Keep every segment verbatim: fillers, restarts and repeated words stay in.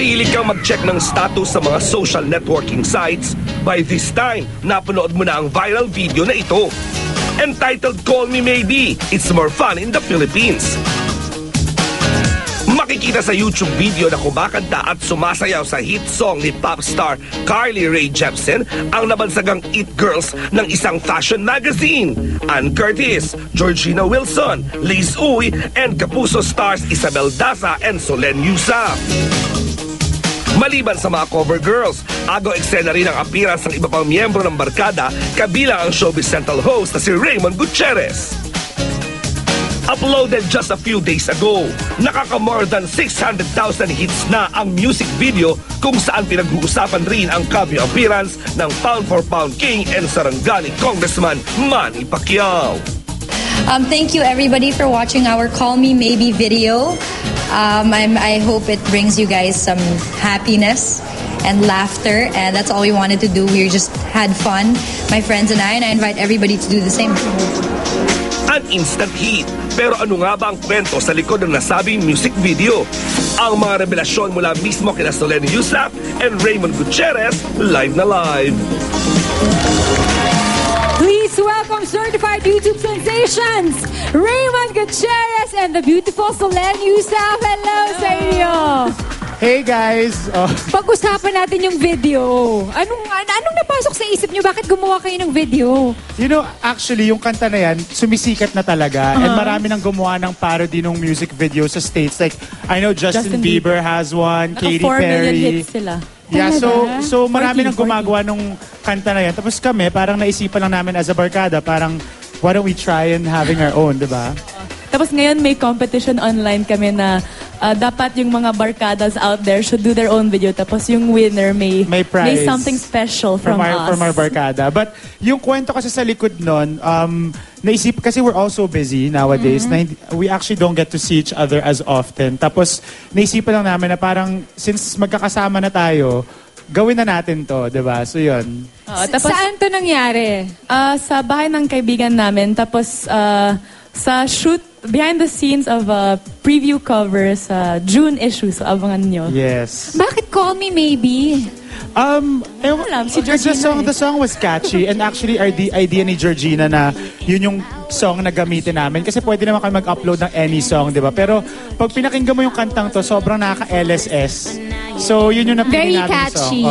Mahilig kang mag-check ng status sa mga social networking sites. By this time, napanood mo na ang viral video na ito. Entitled Call Me Maybe, It's More Fun in the Philippines. Makikita sa YouTube video na kumakanta at sumasayaw sa hit song ni pop star Carly Rae Jepsen ang nabansagang it girls ng isang fashion magazine. Ann Curtis, Georgina Wilson, Liz Uy, and Kapuso stars Isabel Daza and Solenn Yusuf. Maliban sa mga cover girls, ago eksena rin ang appearance ng iba pang miyembro ng barkada, kabilang ang Showbiz Central host na si Raymond Gutierrez. Uploaded just a few days ago, nakaka more than six hundred thousand hits na ang music video kung saan pinag-uusapan rin ang cameo appearance ng pound for pound king and Sarangani Congressman Manny Pacquiao. Um, thank you everybody for watching our Call Me Maybe video. Um, I'm, I hope it brings you guys some happiness and laughter, and that's all we wanted to do. We just had fun, my friends and I, and I invite everybody to do the same. An instant hit. Pero ano nga ba ang kwento sa likod ng nasabing music video? Ang mga revelasyon mula mismo kina Solenn Yusuf and Raymond Gutierrez, live na live. Please welcome certified YouTube sensations, Raymond Gutierrez and the beautiful Solenn Yusuf. Hello sa inyo! Hey guys! Oh. Pag-usapan natin yung video. Anong, anong napasok sa isip nyo? Bakit gumawa kayo ng video? You know, actually, yung kanta na yan, sumisikat na talaga. Uh-huh. And marami nang gumawa ng parody ng music video sa States. Like, I know Justin, Justin Bieber, Bieber has one, Katy Perry. four million hits sila. Yeah, so, so marami nang gumagawa nung kanta na yan. Tapos kami, parang naisipan lang namin as a barkada, parang, why don't we try and having our own, di ba? Tapos ngayon, may competition online kami na Uh, dapat yung mga barkadas out there should do their own video. Tapos yung winner may may, may something special from, from our, us. From our barkada. But yung kwento kasi sa likod nun, um, naisip kasi we're all so busy nowadays. Mm-hmm. na, we actually don't get to see each other as often. Tapos naisipan lang namin na parang since magkakasama na tayo, gawin na natin to, diba? So yun. Uh, tapos, saan to nangyari? Uh, sa bahay ng kaibigan namin. Tapos uh, sa shoot behind the scenes of a uh, preview cover sa uh, June issue, so abangan nyo. Yes. Bakit Call Me Maybe? Um, eh, alam, si Georgina, the song, the song was catchy, and actually our idea ni Georgina na yun yung song na gamitin namin kasi pwede naman kayo mag-upload ng any song, di ba? Pero pag pinakinggan mo yung kantang to, sobrang nakaka-L S S. So yun yung napili namin song. Very catchy.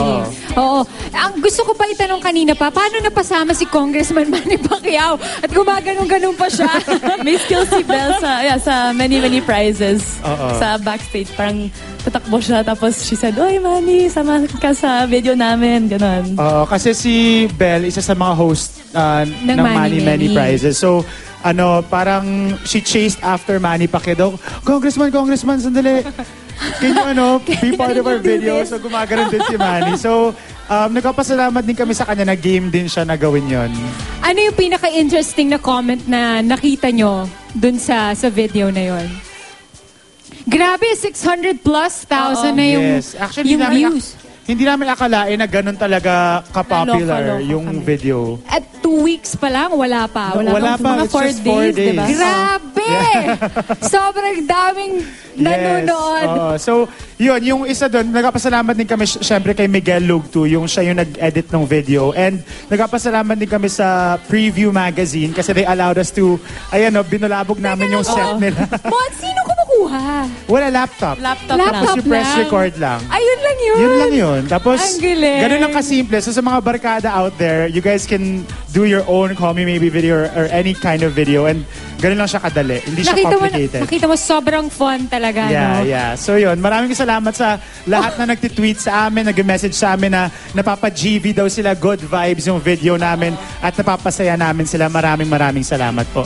Oo. Ang gusto ko pa itanong kanina pa, paano napasama si Congressman Manny Pacquiao at gumaganong-ganong pa siya? May skill si Bell sa, yeah, sa many, many prizes. Uh-oh. Sa backstage. Parang tatakbo siya tapos she said, "Oy Manny, sama ka sa video namin." Ganon. Oo. Kasi si Bell, isa sa mga host uh, ng, ng Manny, Manny, Manny prizes. So ano, parang she chased after Manny Pacquiao. Congressman, Congressman, sandali. Can you, ano, be part of our video? So, gumagano'n din si Manny. So, um, nagpapasalamat din kami sa kanya na game din siya na gawin yun. Ano yung pinaka-interesting na comment na nakita nyo dun sa, sa video na yun? Grabe, six hundred plus thousand na yung, yes. Actually, yung views. Hindi namin akalain na ganun talaga ka-popular yung video. At two weeks pa lang, wala pa. Wala, wala pa, mga it's four just four days. days. Diba? Grabe! Sobrang daming nanonood. Yes. Uh, so, yun, yung isa doon, nagpapasalamat din kami syempre kay Miguel Lugtu, yung siya yung nag-edit ng video. And nagpapasalamat din kami sa Preview Magazine kasi they allowed us to, ayan o, binulabog namin yung set nila. Mon, sino kumukuha? Wala, laptop. Laptop lang. Tapos yung press record lang. Ayun lang yun. Yun lang yun. Tapos, ganun lang kasimple. So sa mga barkada out there, you guys can do your own Call Me Maybe video or, or any kind of video. And ganun lang siya kadali. Hindi nakita siya complicated. Mo, nakita mo, sobrang fun talaga. Yeah, no? Yeah. So yun, maraming salamat sa lahat oh. na nagtitweet sa amin, nag-message sa amin na napapa-G V daw sila, good vibes yung video namin oh. at napapasaya namin sila. Maraming maraming salamat po.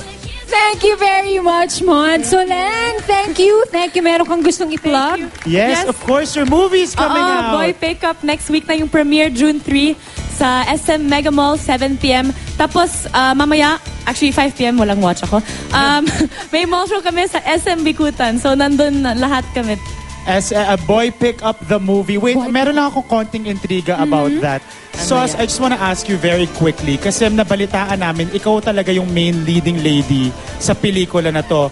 Thank you very much, Mon. Solenn, thank you. Thank you. Meron kang gustong i-plug? Yes, yes, of course. Your movie's coming uh-oh, out. Boy Pickup next week na yung premiere, June third sa S M Mega Mall, seven p m Tapos, uh, mamaya, actually five p m walang watch ako. Um, may mall show kami sa S M Bicutan. So, nandun lahat kami. As a, a Boy Pickup the movie. Wait, boy, meron lang akong konting intriga mm-hmm. about that. Sos, I just want to ask you very quickly kasi nabalitaan namin, ikaw talaga yung main leading lady sa pelikula na to.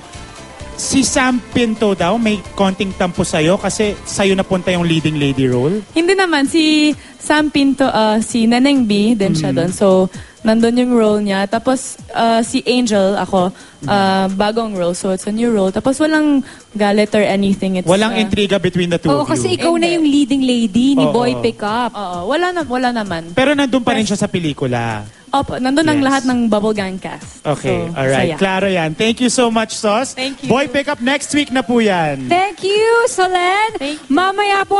si Sam Pinto daw may konting tampo sa'yo kasi sa'yo napunta yung leading lady role? Hindi naman. Si Sam Pinto, uh, si Neneng B, din mm. siya doon. So, nandun yung role niya. Tapos, uh, si Angel, ako, uh, bagong role. So, it's a new role. Tapos, walang galit or anything. It's, walang uh, intriga between the two oh, of you. Oo, kasi ikaw And na yung leading lady ni oh, Boy oh. Pickup. Oo, wala, na, wala naman. Pero nandun pa rin siya sa pelikula. Opo, nandun yes. ang lahat ng Bubble Gang cast. Okay, so, alright. So yeah. Klaro yan. Thank you so much, Sos. Thank you. Boy Pickup next week na po yan. Thank you, Solenn. Thank you. Mamaya po,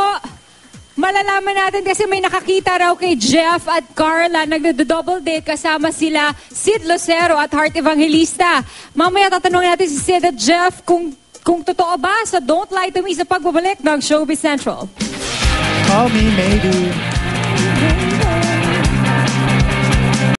malalaman natin kasi may nakakita raw kay Jeff at Carla. Nagdo-double date kasama sila Sid Lucero at Heart Evangelista. Mamaya tatanungin natin si Sid at Jeff kung, kung totoo ba sa Don't Lie to Me sa pagbabalik ng Showbiz Central. Call Me Maybe.